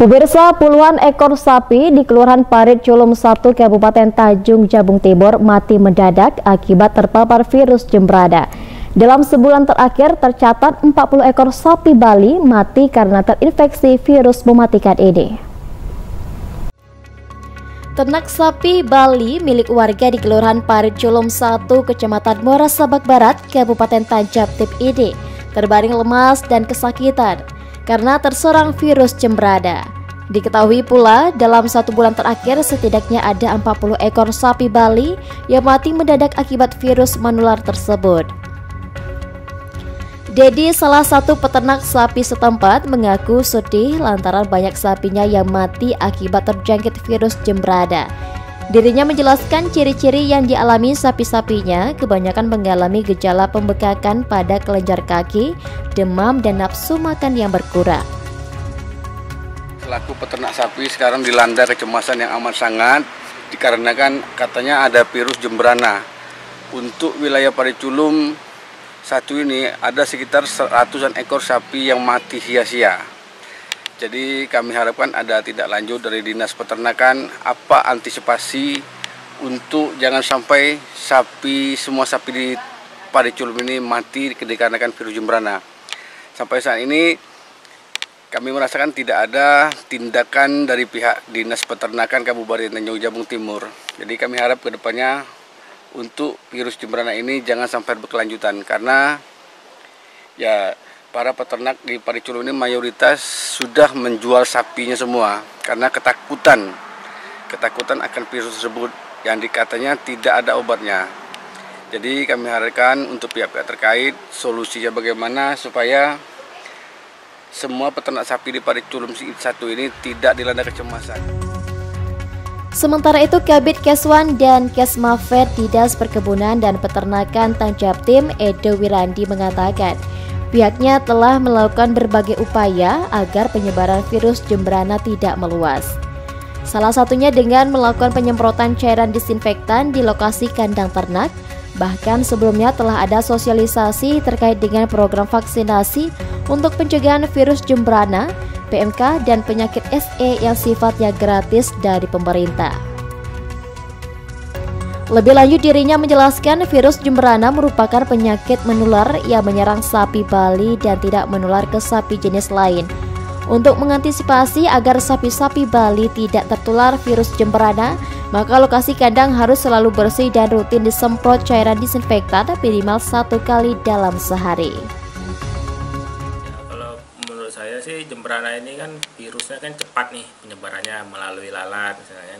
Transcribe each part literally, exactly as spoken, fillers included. Pemirsa, puluhan ekor sapi di Kelurahan Parit Culum I, Kabupaten Tanjung Jabung Timur mati mendadak akibat terpapar virus Jembrana. Dalam sebulan terakhir tercatat empat puluh ekor sapi Bali mati karena terinfeksi virus mematikan ini. Ternak sapi Bali milik warga di Kelurahan Parit Culum I, Kecamatan Muara Sabak Barat, Kabupaten Tanjab Tim ini terbaring lemas dan kesakitan karena terserang virus Jembrana. Diketahui pula dalam satu bulan terakhir setidaknya ada empat puluh ekor sapi Bali yang mati mendadak akibat virus menular tersebut. Dedi, salah satu peternak sapi setempat, mengaku sedih lantaran banyak sapinya yang mati akibat terjangkit virus Jembrana. Dirinya menjelaskan ciri-ciri yang dialami sapi-sapinya kebanyakan mengalami gejala pembekakan pada kelenjar kaki, demam, dan nafsu makan yang berkurang. Selaku peternak sapi sekarang dilanda kecemasan yang amat sangat dikarenakan katanya ada virus Jembrana. Untuk wilayah Parit Culum satu ini ada sekitar seratusan ekor sapi yang mati sia-sia. Jadi kami harapkan ada tindak lanjut dari dinas peternakan, apa antisipasi untuk jangan sampai sapi semua sapi di Parit Culum ini mati dikarenakan virus Jembrana. Sampai saat ini kami merasakan tidak ada tindakan dari pihak dinas peternakan Kabupaten Tanjung Jabung Timur. Jadi kami harap ke depannya untuk virus Jembrana ini jangan sampai berkelanjutan, karena ya para peternak di Parit Culum ini mayoritas sudah menjual sapinya semua karena ketakutan. Ketakutan akan virus tersebut yang dikatanya tidak ada obatnya. Jadi kami harapkan untuk pihak-pihak terkait solusinya bagaimana supaya semua peternak sapi di Parit Culum satu ini tidak dilanda kecemasan. Sementara itu, Kabit Keswan dan Kesmafet Dinas Perkebunan dan Peternakan Tanjab Tim Edo Wirandi mengatakan pihaknya telah melakukan berbagai upaya agar penyebaran virus Jembrana tidak meluas. Salah satunya dengan melakukan penyemprotan cairan disinfektan di lokasi kandang ternak. Bahkan sebelumnya telah ada sosialisasi terkait dengan program vaksinasi untuk pencegahan virus Jembrana, P M K, dan penyakit S E yang sifatnya gratis dari pemerintah. Lebih lanjut, dirinya menjelaskan virus Jembrana merupakan penyakit menular yang menyerang sapi Bali dan tidak menular ke sapi jenis lain. Untuk mengantisipasi agar sapi-sapi Bali tidak tertular virus Jembrana, maka lokasi kandang harus selalu bersih dan rutin disemprot cairan disinfektan minimal satu kali dalam sehari. Ya, kalau menurut saya sih Jembrana ini kan virusnya kan cepat nih penyebarannya melalui lalat misalnya.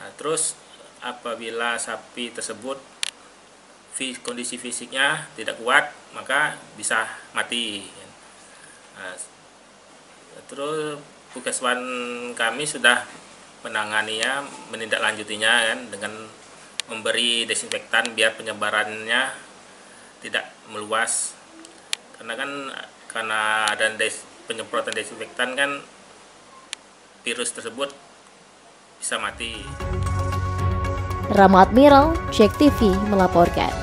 Nah, terus apabila sapi tersebut kondisi fisiknya tidak kuat, maka bisa mati. Nah, terus Puskeswan kami sudah menanganinya, menindaklanjutinya kan dengan memberi desinfektan biar penyebarannya tidak meluas. Karena kan karena ada des, penyemprotan desinfektan kan virus tersebut bisa mati. Ramad Miral, Jek T V melaporkan.